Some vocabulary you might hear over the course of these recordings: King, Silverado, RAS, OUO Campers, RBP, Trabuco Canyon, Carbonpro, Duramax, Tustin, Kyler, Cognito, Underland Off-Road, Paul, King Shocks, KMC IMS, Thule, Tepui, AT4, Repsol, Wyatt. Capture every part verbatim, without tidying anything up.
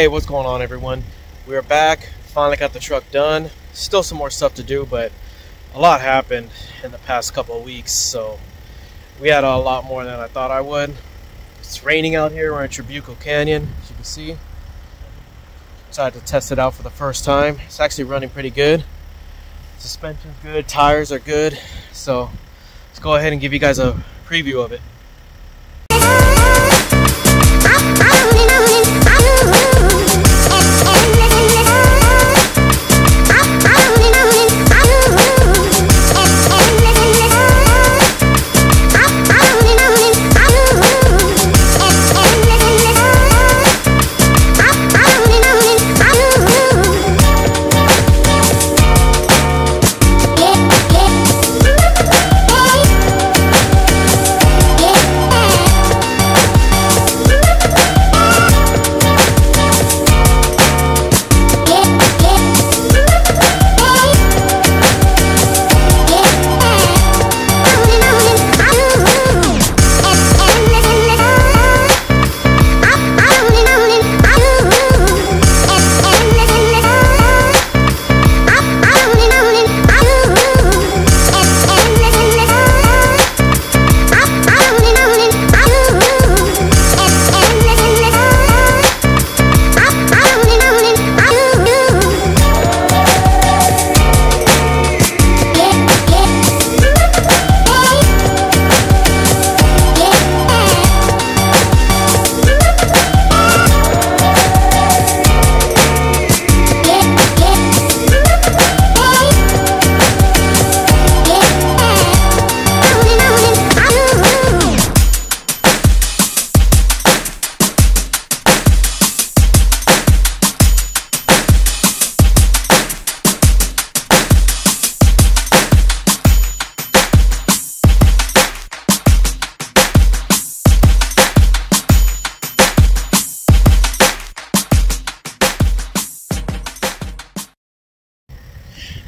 Hey, what's going on, everyone? We are back. Finally got the truck done. Still some more stuff to do, but a lot happened in the past couple of weeks, so we had a lot more than I thought I would. It's raining out here. We're in Trabuco Canyon, as you can see. Decided to test it out for the first time. It's actually running pretty good. Suspension's good, tires are good, so let's go ahead and give you guys a preview of it.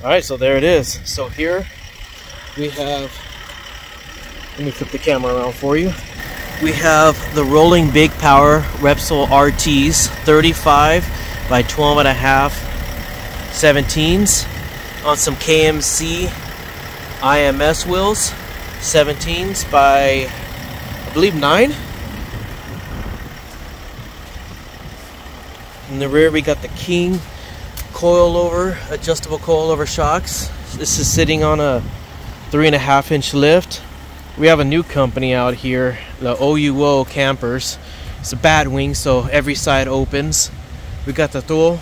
Alright, so there it is. So here we have, let me flip the camera around for you. We have the rolling big power Repsol R Ts thirty-five by twelve and a half seventeens on some K M C I M S wheels, seventeens by I believe nine. In the rear we got the King coilover, adjustable coilover shocks. This is sitting on a three and a half inch lift. We have a new company out here, the O U O Campers. It's a bat wing, so every side opens. We got the Thule,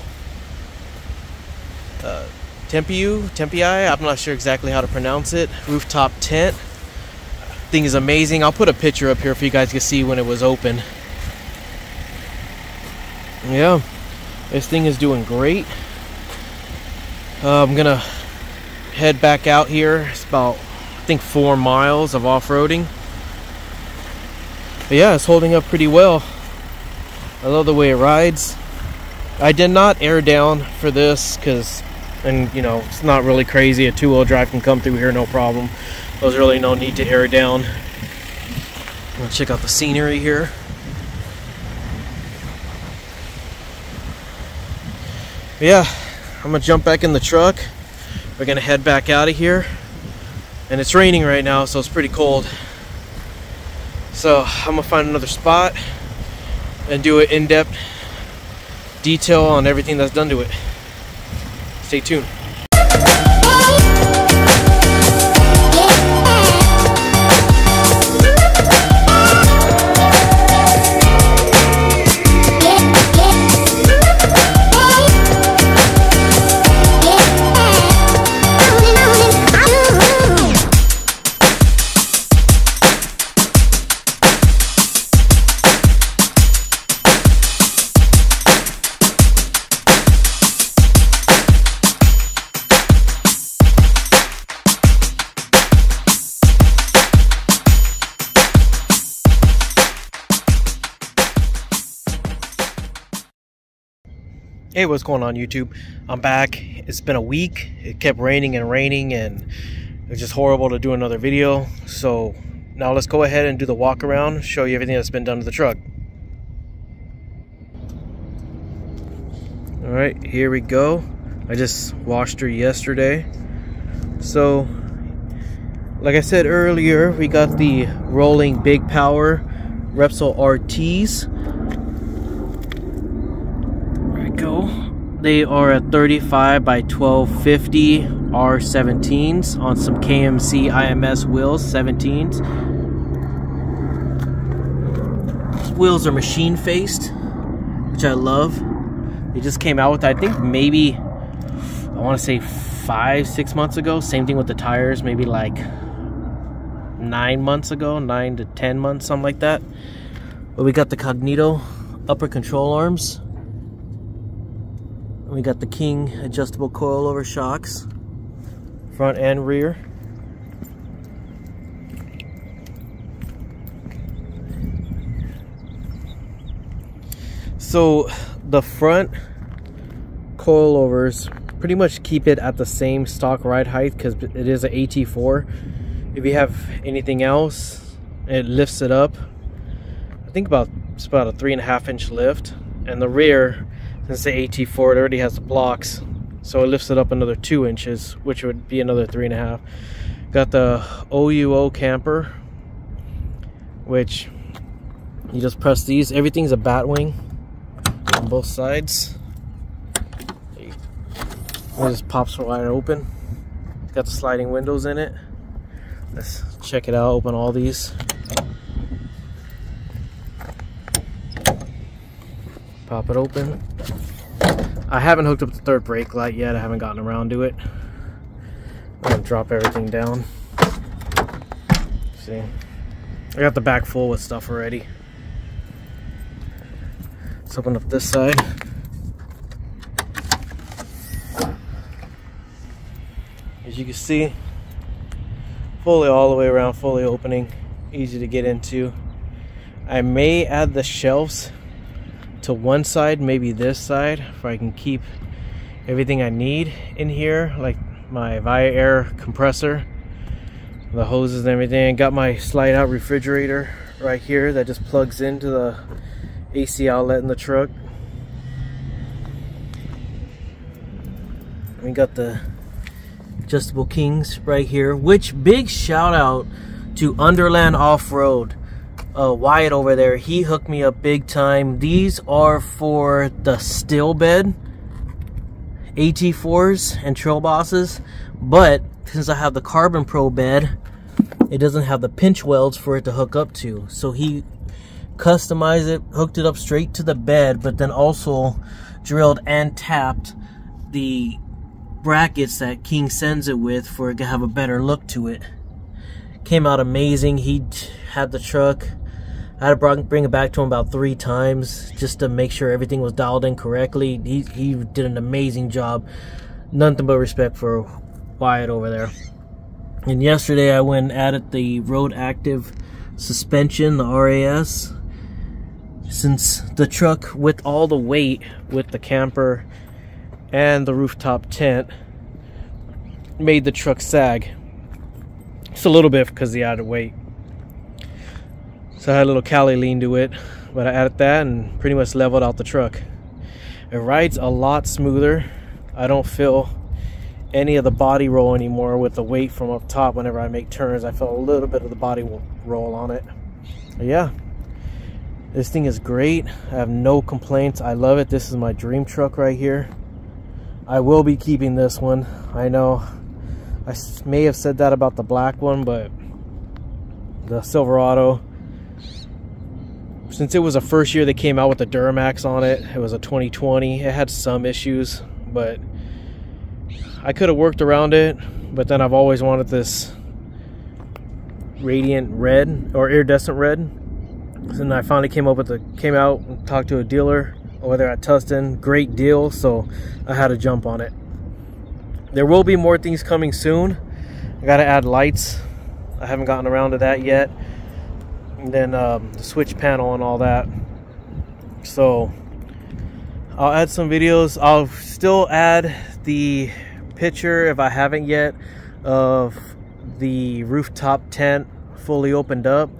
uh, Tepui, Tepui, I'm not sure exactly how to pronounce it, rooftop tent. Thing is amazing. I'll put a picture up here for you guys to see when it was open. Yeah, this thing is doing great. Uh, I'm gonna head back out here. It's about, I think, four miles of off-roading. But yeah, it's holding up pretty well. I love the way it rides. I did not air down for this because, and you know, it's not really crazy. A two-wheel drive can come through here, no problem. There's really no need to air down. I'm gonna check out the scenery here. But yeah. I'm gonna jump back in the truck. We're gonna head back out of here. And it's raining right now, so it's pretty cold. So I'm gonna find another spot and do an in-depth detail on everything that's done to it. Stay tuned. Hey, what's going on, YouTube? I'm back. It's been a week. It kept raining and raining, and it was just horrible to do another video. So now let's go ahead and do the walk around, show you everything that's been done to the truck. All right, here we go. I just washed her yesterday. So like I said earlier, we got the rolling big power Repsol R Ts. There we go. They are a thirty-five by twelve fifty R seventeens on some K M C I M S wheels, seventeens. These wheels are machine faced, which I love. They just came out with, I think, maybe, I want to say five, six months ago. Same thing with the tires, maybe like nine months ago, nine to ten months, something like that. But we got the Cognito upper control arms. We got the King adjustable coilover shocks, front and rear. So the front coilovers pretty much keep it at the same stock ride height because it is an A T four. If you have anything else, it lifts it up. I think about it's about a three and a half inch lift. And the rear, since the A T four, it already has the blocks, so it lifts it up another two inches, which would be another three and a half. Got the O U O Camper, which you just press these. Everything's a batwing on both sides. It just pops wide open. It's got the sliding windows in it. Let's check it out, open all these. Pop it open. I haven't hooked up the third brake light yet. I haven't gotten around to it. I'm gonna drop everything down. See, I got the back full with stuff already. Let's open up this side. As you can see, fully all the way around, fully opening, easy to get into. I may add the shelves to one side, maybe this side, if I can keep everything I need in here, like my Via Air compressor, the hoses and everything. I got my slide out refrigerator right here that just plugs into the A C outlet in the truck. We got the adjustable Kings right here, which big shout out to Underland Off-Road. Uh, Wyatt over there, he hooked me up big time. These are for the still bed A T fours and Trail Bosses, but since I have the Carbon Pro bed, it doesn't have the pinch welds for it to hook up to. So he customized it, hooked it up straight to the bed, but then also drilled and tapped the brackets that King sends it with for it to have a better look to it. Came out amazing. He had the truck. I had to bring it back to him about three times just to make sure everything was dialed in correctly. He, he did an amazing job. Nothing but respect for Wyatt over there. And yesterday I went and added the road active suspension, the R A S. Since the truck, with all the weight, with the camper and the rooftop tent, made the truck sag. Just a little bit because the added weight. So I had a little Cali lean to it, but I added that and pretty much leveled out the truck. It rides a lot smoother. I don't feel any of the body roll anymore with the weight from up top. Whenever I make turns, I feel a little bit of the body roll on it. But yeah, this thing is great. I have no complaints. I love it. This is my dream truck right here. I will be keeping this one. I know I may have said that about the black one, but the Silverado, since it was the first year they came out with the Duramax on it, it was a twenty twenty, it had some issues, but I could have worked around it. But then I've always wanted this radiant red or iridescent red, and I finally came up with the came out and talked to a dealer over there at Tustin. Great deal, so I had to jump on it. There will be more things coming soon. I gotta add lights. I haven't gotten around to that yet. And then um, the switch panel and all that. So I'll add some videos. I'll still add the picture, if I haven't yet, of the rooftop tent fully opened up.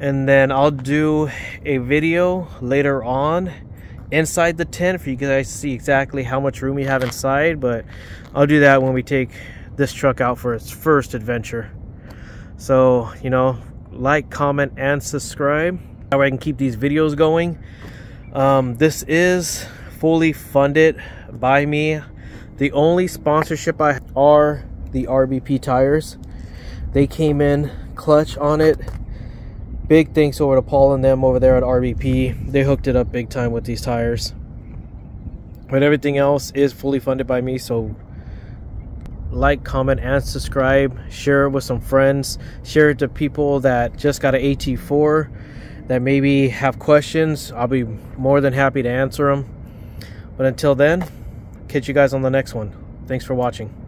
And then I'll do a video later on inside the tent for you guys to see exactly how much room you have inside, but I'll do that when we take this truck out for its first adventure. So, you know, like, comment, and subscribe. That way I can keep these videos going. Um, this is fully funded by me. The only sponsorship I have are the R B P tires. They came in clutch on it. Big thanks over to Paul and them over there at R B P. They hooked it up big time with these tires. But everything else is fully funded by me, so like, comment, and subscribe. Share it with some friends. Share it to people that just got an A T four that maybe have questions. I'll be more than happy to answer them. But until then, catch you guys on the next one. Thanks for watching.